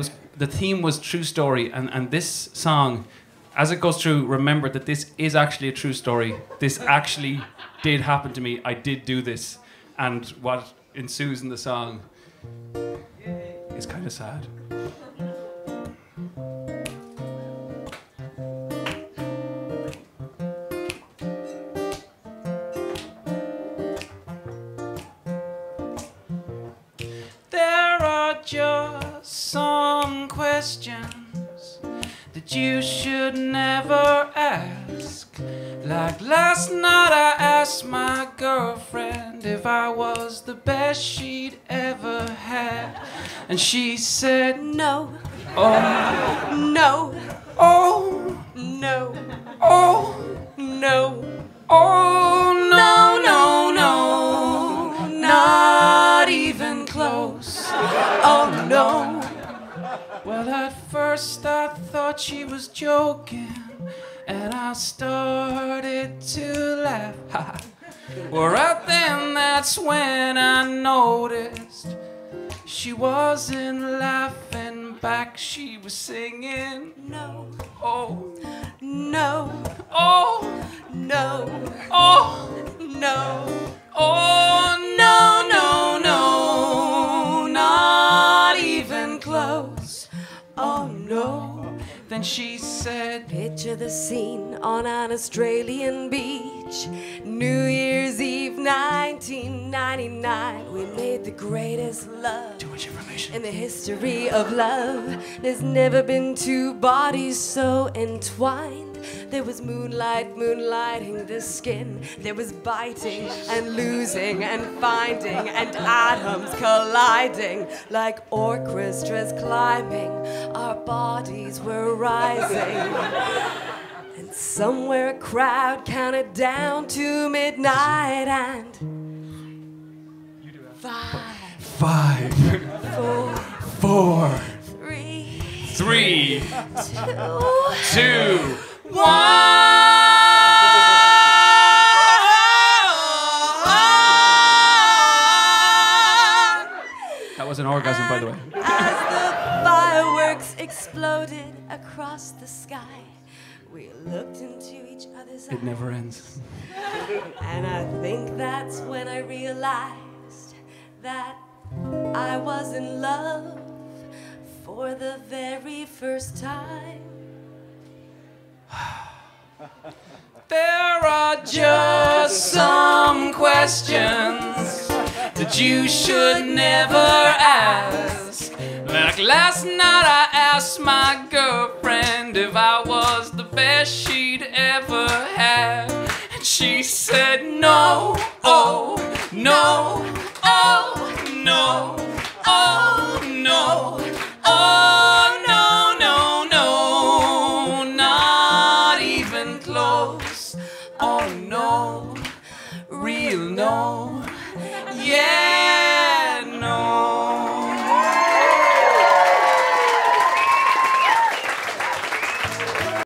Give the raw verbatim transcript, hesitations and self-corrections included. Was, the theme was true story, and, and this song, as it goes through, remember that this is actually a true story. This actually did happen to me. I did do this. And what ensues in the song is kind of sad. There are just some questions that you should never ask. Like last night I asked my girlfriend if I was the best she'd ever had, and she said no. Oh no. Oh no. Oh no. Oh no no no, no. Not even close. Oh no. Well, at first I thought she was joking, and I started to laugh. Well, right then, that's when I noticed she wasn't laughing back. She was singing no. Oh no. Oh no. Oh no. Oh no no no. Not even close. Oh no. Then she said, picture the scene on an Australian beach, New Year's Eve nineteen ninety-nine. We made the greatest love. Too much information. In the history of love, there's never been two bodies so entwined. There was moonlight, moonlighting the skin. There was biting and losing and finding, and atoms colliding like orchestras climbing. Our bodies were rising. And somewhere a crowd counted down to midnight, and you do that. Five, five, four, four, three, three, two, two, one. An orgasm, and by the way. As the fireworks exploded across the sky, we looked into each other's eyes. It never ends. And I think that's when I realized that I was in love for the very first time. There are just some questions that you should never ask. Like last night I asked my girlfriend if I was the best she'd ever had, and she said no. Oh no. Oh no. Oh no. Oh no no no. Not even close. Oh no. Real no. Yeah.